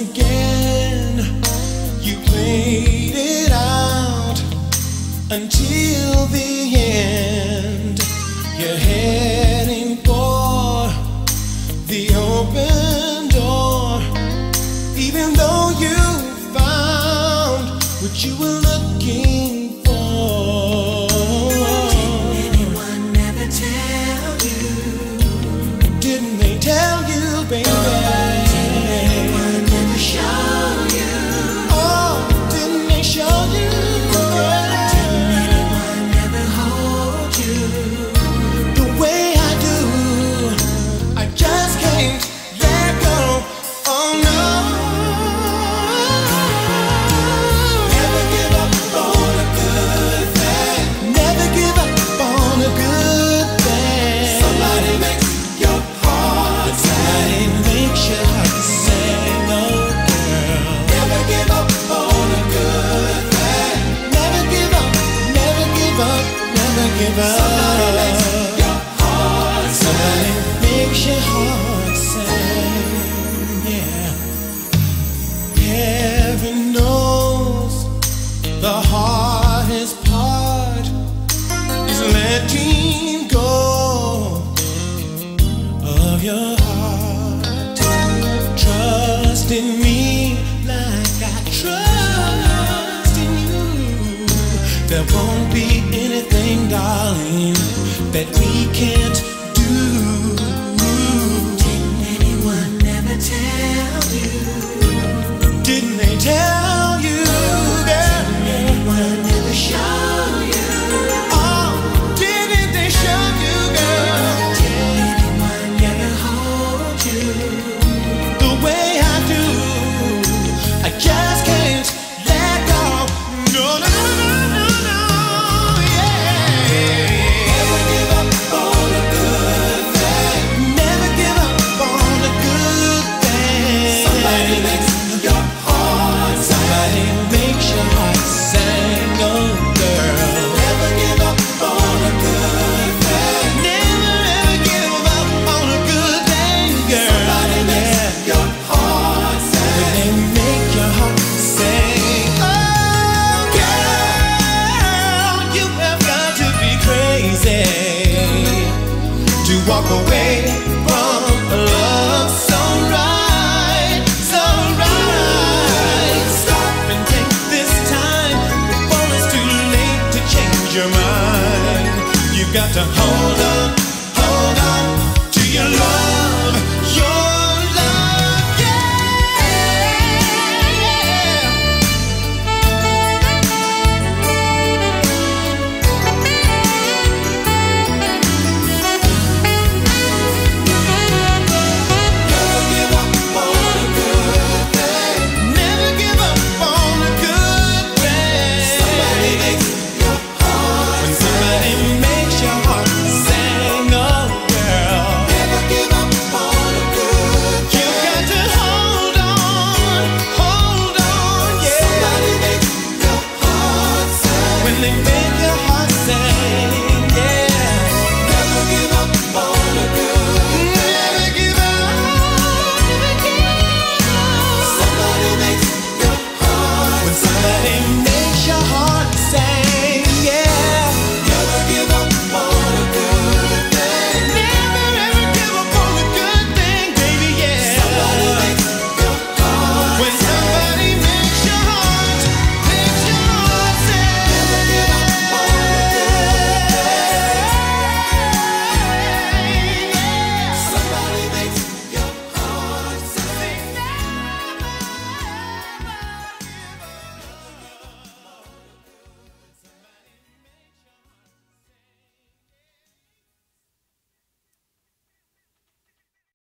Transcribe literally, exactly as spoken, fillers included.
again. You played it out until the end. You're heading for the open door, even though you found what you were looking for. Did anyone ever tell you? Didn't they tell you, baby? Give up. Somebody makes your heart sing. Somebody makes your heart sing. Yeah. Heaven knows the hardest part is letting go of your heart. Trust in me like I trust in you. There won't be darling, that we can't do. Didn't anyone ever tell you? Didn't they tell you? Didn't anyone ever show you? Oh, didn't they show you, girl? Did anyone ever hold you the way I do? I just can't let go. No, no, no, no, no. Walk away from a love so right, so right. Stop and take this time before it's too late to change your mind. You've got to hold on.